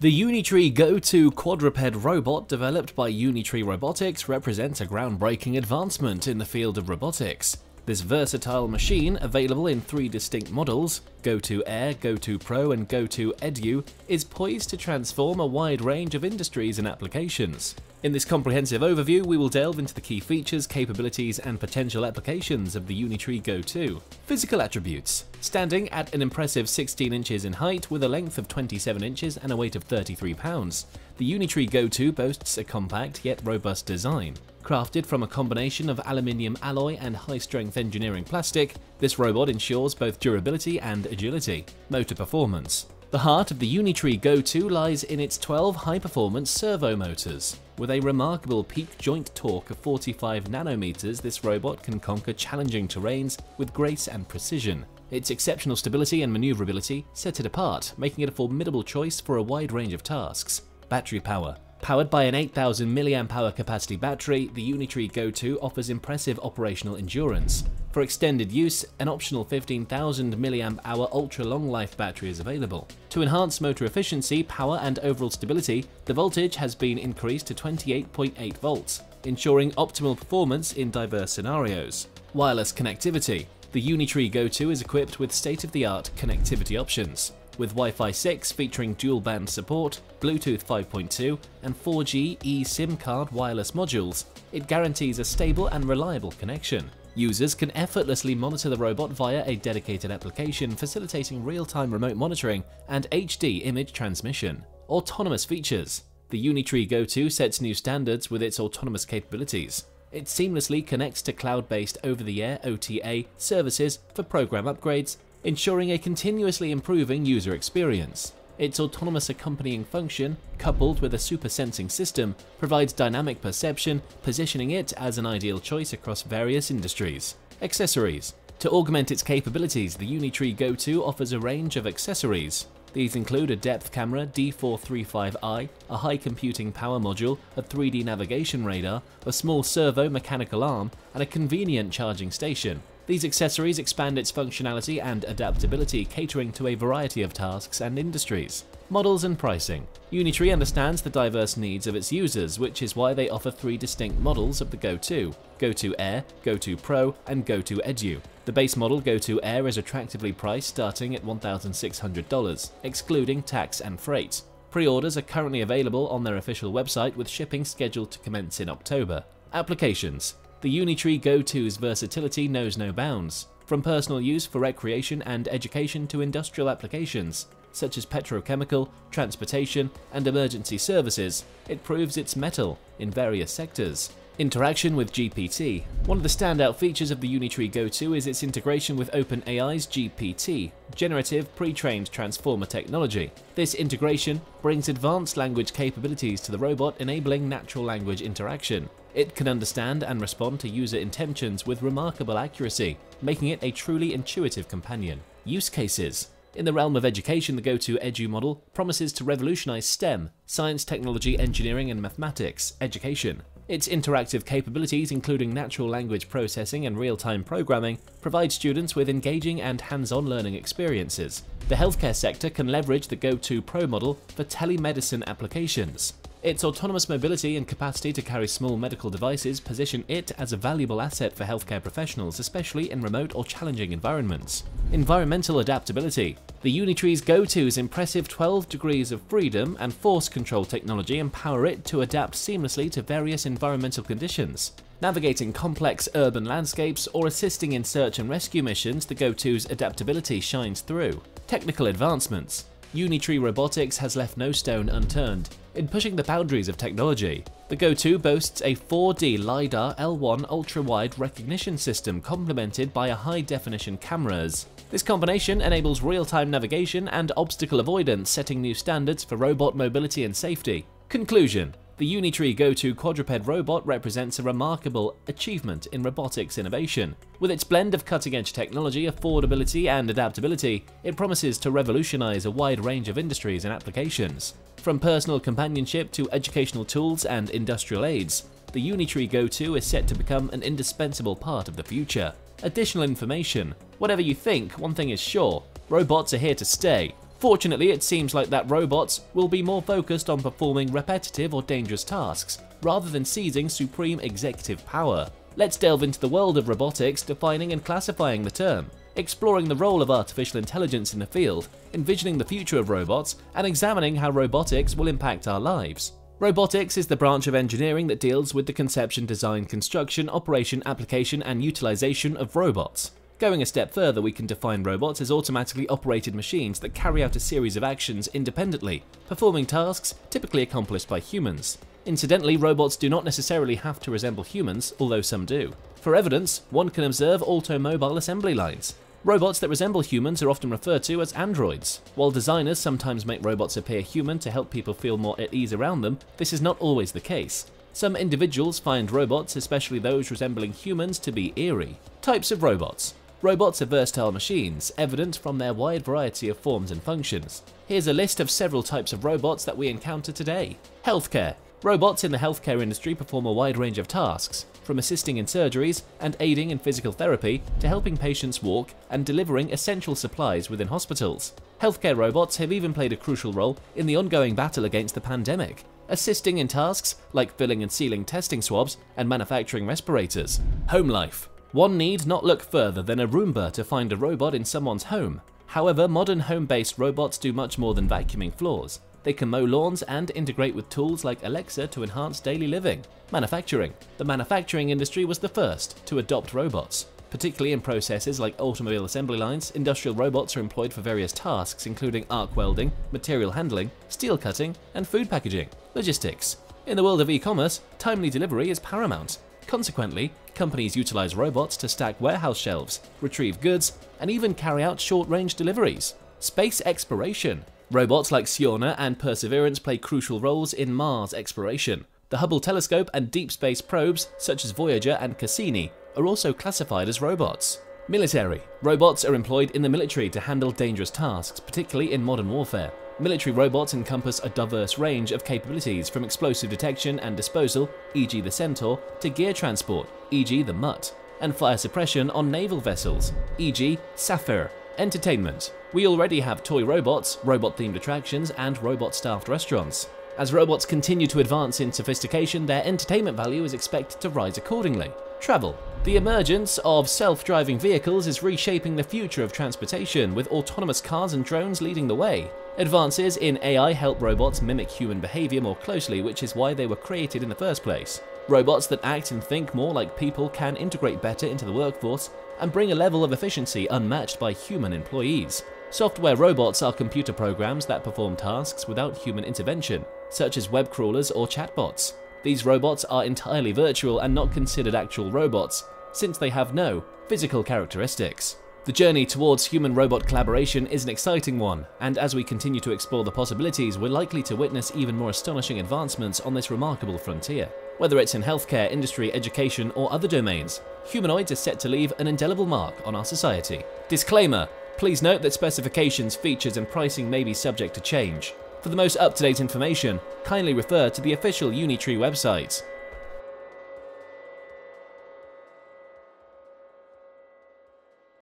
The Unitree Go2 quadruped robot developed by Unitree Robotics represents a groundbreaking advancement in the field of robotics. This versatile machine, available in three distinct models, Go2 Air, Go2 Pro and Go2 Edu, is poised to transform a wide range of industries and applications. In this comprehensive overview, we will delve into the key features, capabilities and potential applications of the Unitree Go2. Physical attributes. Standing at an impressive 16 inches in height with a length of 27 inches and a weight of 33 pounds, the Unitree Go2 boasts a compact yet robust design. Crafted from a combination of aluminium alloy and high-strength engineering plastic, this robot ensures both durability and agility. Motor performance. The heart of the Unitree Go2 lies in its 12 high-performance servo motors. With a remarkable peak joint torque of 45 nanometers, this robot can conquer challenging terrains with grace and precision. Its exceptional stability and maneuverability set it apart, making it a formidable choice for a wide range of tasks. Battery power. Powered by an 8,000 mAh capacity battery, the Unitree Go2 offers impressive operational endurance. For extended use, an optional 15,000 mAh ultra-long life battery is available. To enhance motor efficiency, power and overall stability, the voltage has been increased to 28.8 volts, ensuring optimal performance in diverse scenarios. Wireless connectivity. The Unitree Go2 is equipped with state-of-the-art connectivity options, with Wi-Fi 6 featuring dual-band support, Bluetooth 5.2 and 4G eSIM card wireless modules. It guarantees a stable and reliable connection. Users can effortlessly monitor the robot via a dedicated application, facilitating real-time remote monitoring and HD image transmission. Autonomous features. The Unitree Go2 sets new standards with its autonomous capabilities. It seamlessly connects to cloud-based over-the-air (OTA) services for program upgrades, ensuring a continuously improving user experience. Its autonomous accompanying function, coupled with a super-sensing system, provides dynamic perception, positioning it as an ideal choice across various industries. Accessories. To augment its capabilities, the Unitree Go2 offers a range of accessories. These include a depth camera, D435i, a high computing power module, a 3D navigation radar, a small servo mechanical arm, and a convenient charging station. These accessories expand its functionality and adaptability, catering to a variety of tasks and industries. Models and pricing. Unitree understands the diverse needs of its users, which is why they offer three distinct models of the Go2: Go2 Air, Go2 Pro, and Go2 Edu. The base model Go2 Air is attractively priced, starting at $1,600, excluding tax and freight. Pre-orders are currently available on their official website, with shipping scheduled to commence in October. Applications. The Unitree Go2's versatility knows no bounds, from personal use for recreation and education to industrial applications, such as petrochemical, transportation, and emergency services. It proves its mettle in various sectors. Interaction with GPT. One of the standout features of the Unitree Go2 is its integration with OpenAI's GPT, Generative Pre-trained Transformer technology. This integration brings advanced language capabilities to the robot, enabling natural language interaction. It can understand and respond to user intentions with remarkable accuracy, making it a truly intuitive companion. Use cases. In the realm of education, the Go2 Edu model promises to revolutionize STEM, science, technology, engineering, and mathematics, education. Its interactive capabilities, including natural language processing and real-time programming, provide students with engaging and hands-on learning experiences. The healthcare sector can leverage the Go2 Pro model for telemedicine applications. Its autonomous mobility and capacity to carry small medical devices position it as a valuable asset for healthcare professionals, especially in remote or challenging environments. Environmental adaptability. The Unitree Go2's impressive 12 degrees of freedom and force control technology empower it to adapt seamlessly to various environmental conditions. Navigating complex urban landscapes or assisting in search and rescue missions, the Go2's adaptability shines through. Technical advancements. Unitree Robotics has left no stone unturned in pushing the boundaries of technology. The Go2 boasts a 4D LiDAR L1 ultra-wide recognition system, complemented by a high-definition cameras. This combination enables real-time navigation and obstacle avoidance, setting new standards for robot mobility and safety. Conclusion. The Unitree Go2 quadruped robot represents a remarkable achievement in robotics innovation. With its blend of cutting-edge technology, affordability, and adaptability, it promises to revolutionize a wide range of industries and applications. From personal companionship to educational tools and industrial aids, the Unitree Go2 is set to become an indispensable part of the future. Additional information. Whatever you think, one thing is sure: robots are here to stay. Fortunately, it seems like that robots will be more focused on performing repetitive or dangerous tasks, rather than seizing supreme executive power. Let's delve into the world of robotics, defining and classifying the term, exploring the role of artificial intelligence in the field, envisioning the future of robots, and examining how robotics will impact our lives. Robotics is the branch of engineering that deals with the conception, design, construction, operation, application, and utilization of robots. Going a step further, we can define robots as automatically operated machines that carry out a series of actions independently, performing tasks typically accomplished by humans. Incidentally, robots do not necessarily have to resemble humans, although some do. For evidence, one can observe automobile assembly lines. Robots that resemble humans are often referred to as androids. While designers sometimes make robots appear human to help people feel more at ease around them, this is not always the case. Some individuals find robots, especially those resembling humans, to be eerie. Types of robots. Robots are versatile machines, evident from their wide variety of forms and functions. Here's a list of several types of robots that we encounter today. Healthcare. Robots in the healthcare industry perform a wide range of tasks, from assisting in surgeries and aiding in physical therapy to helping patients walk and delivering essential supplies within hospitals. Healthcare robots have even played a crucial role in the ongoing battle against the pandemic, assisting in tasks like filling and sealing testing swabs and manufacturing respirators. Home life. One need not look further than a Roomba to find a robot in someone's home. However, modern home-based robots do much more than vacuuming floors. They can mow lawns and integrate with tools like Alexa to enhance daily living. Manufacturing. The manufacturing industry was the first to adopt robots, particularly in processes like automobile assembly lines. Industrial robots are employed for various tasks, including arc welding, material handling, steel cutting, and food packaging. Logistics. In the world of e-commerce, timely delivery is paramount. Consequently, companies utilize robots to stack warehouse shelves, retrieve goods, and even carry out short-range deliveries. Space exploration. Robots like Sojourner and Perseverance play crucial roles in Mars exploration. The Hubble telescope and deep space probes, such as Voyager and Cassini, are also classified as robots. Military. Robots are employed in the military to handle dangerous tasks, particularly in modern warfare. Military robots encompass a diverse range of capabilities, from explosive detection and disposal, e.g. the Centaur, to gear transport, e.g. the Mutt, and fire suppression on naval vessels, e.g. Saphir. Entertainment. We already have toy robots, robot-themed attractions, and robot-staffed restaurants. As robots continue to advance in sophistication, their entertainment value is expected to rise accordingly. Travel. The emergence of self-driving vehicles is reshaping the future of transportation, with autonomous cars and drones leading the way. Advances in AI help robots mimic human behavior more closely, which is why they were created in the first place. Robots that act and think more like people can integrate better into the workforce and bring a level of efficiency unmatched by human employees. Software robots are computer programs that perform tasks without human intervention, such as web crawlers or chatbots. These robots are entirely virtual and not considered actual robots, since they have no physical characteristics. The journey towards human-robot collaboration is an exciting one, and as we continue to explore the possibilities, we're likely to witness even more astonishing advancements on this remarkable frontier. Whether it's in healthcare, industry, education, or other domains, humanoids are set to leave an indelible mark on our society. Disclaimer: please note that specifications, features, and pricing may be subject to change. For the most up-to-date information, kindly refer to the official Unitree website.